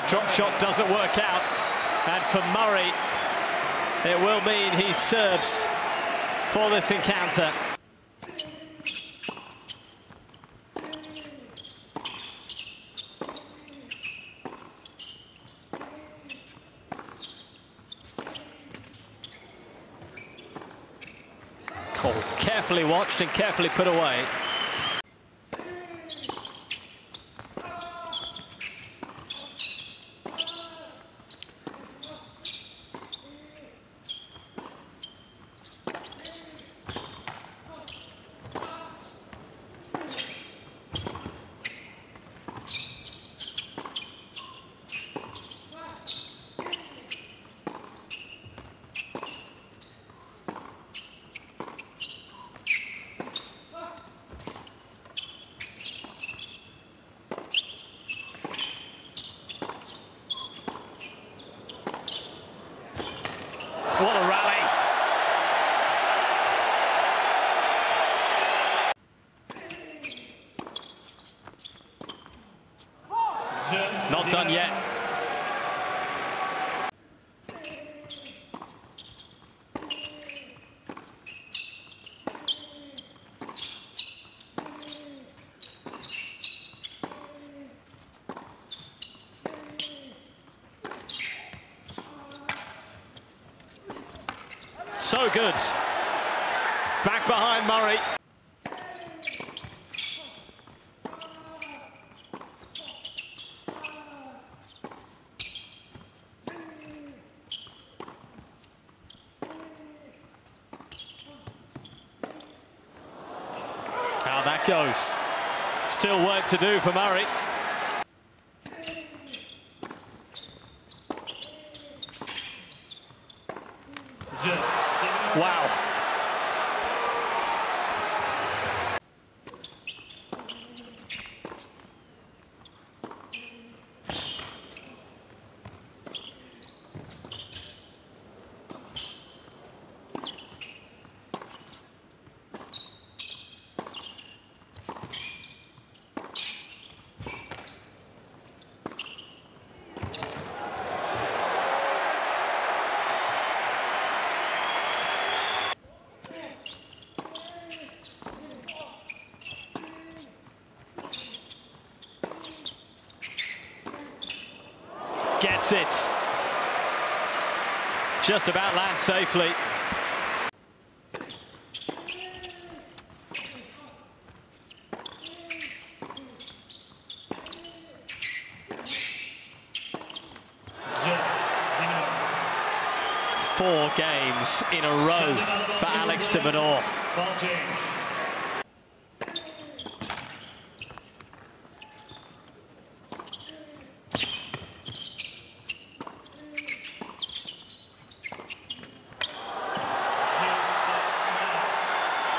The drop shot doesn't work out, and for Murray, it will mean he serves for this encounter. Call carefully watched and carefully put away. What a rally. Not done yet. So good. Back behind Murray. How that goes. Still work to do for Murray. Wow. Gets it. Just about lands safely. Four games in a row for Alex De Minaur.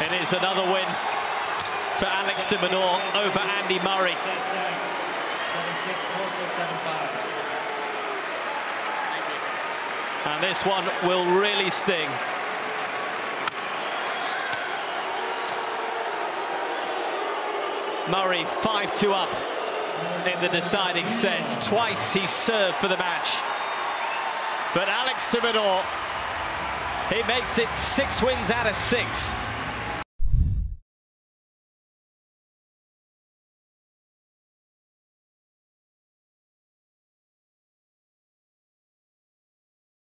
It is another win for Alex De Minaur over Andy Murray. And this one will really sting. Murray 5-2 up in the deciding set. Twice he served for the match. But Alex De Minaur, he makes it 6 wins out of 6.